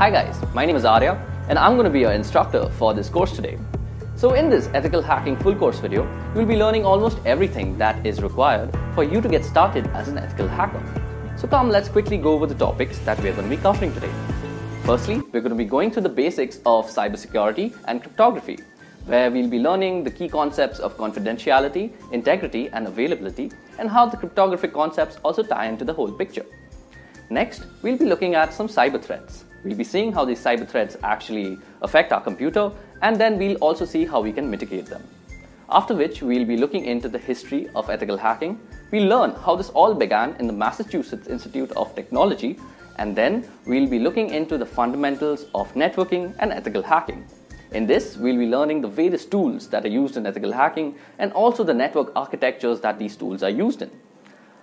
Hi guys, my name is Arya and I'm going to be your instructor for this course today. So in this ethical hacking full course video, you'll be learning almost everything that is required for you to get started as an ethical hacker. So come, let's quickly go over the topics that we're going to be covering today. Firstly, we're going to be going through the basics of cybersecurity and cryptography, where we'll be learning the key concepts of confidentiality, integrity, and availability, and how the cryptographic concepts also tie into the whole picture. Next, we'll be looking at some cyber threats. We'll be seeing how these cyber threats actually affect our computer, and then we'll also see how we can mitigate them. After which, we'll be looking into the history of ethical hacking. We'll learn how this all began in the Massachusetts Institute of Technology, and then we'll be looking into the fundamentals of networking and ethical hacking. In this, we'll be learning the various tools that are used in ethical hacking and also the network architectures that these tools are used in.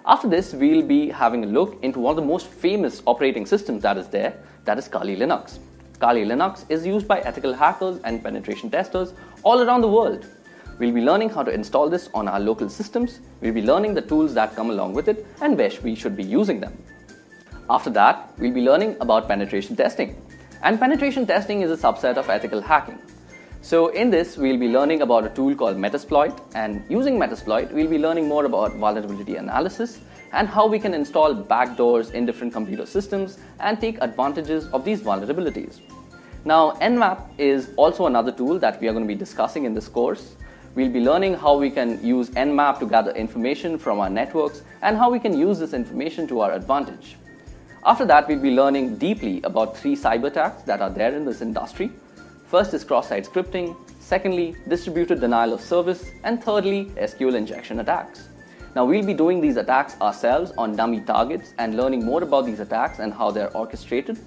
After this, we'll be having a look into one of the most famous operating systems that is there, that is Kali Linux. Kali Linux is used by ethical hackers and penetration testers all around the world. We'll be learning how to install this on our local systems, we'll be learning the tools that come along with it and where we should be using them. After that, we'll be learning about penetration testing. And penetration testing is a subset of ethical hacking. So in this, we'll be learning about a tool called Metasploit, and using Metasploit, we'll be learning more about vulnerability analysis and how we can install backdoors in different computer systems and take advantages of these vulnerabilities. Now, Nmap is also another tool that we are going to be discussing in this course. We'll be learning how we can use Nmap to gather information from our networks and how we can use this information to our advantage. After that, we'll be learning deeply about three cyber attacks that are there in this industry. First is cross-site scripting, secondly, distributed denial of service, and thirdly, SQL injection attacks. Now, we'll be doing these attacks ourselves on dummy targets and learning more about these attacks and how they're orchestrated.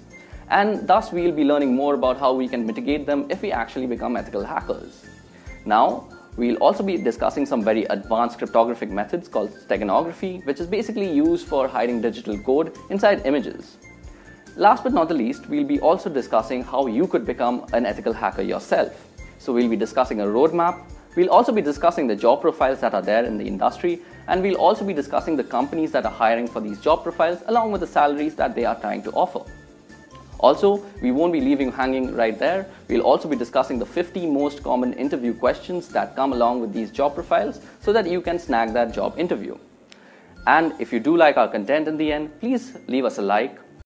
And thus, we'll be learning more about how we can mitigate them if we actually become ethical hackers. Now, we'll also be discussing some very advanced cryptographic methods called steganography, which is basically used for hiding digital code inside images. Last but not the least, we'll be also discussing how you could become an ethical hacker yourself. So we'll be discussing a roadmap, we'll also be discussing the job profiles that are there in the industry, and we'll also be discussing the companies that are hiring for these job profiles along with the salaries that they are trying to offer. Also, we won't be leaving you hanging right there. We'll also be discussing the 50 most common interview questions that come along with these job profiles so that you can snag that job interview. And if you do like our content in the end, please leave us a like,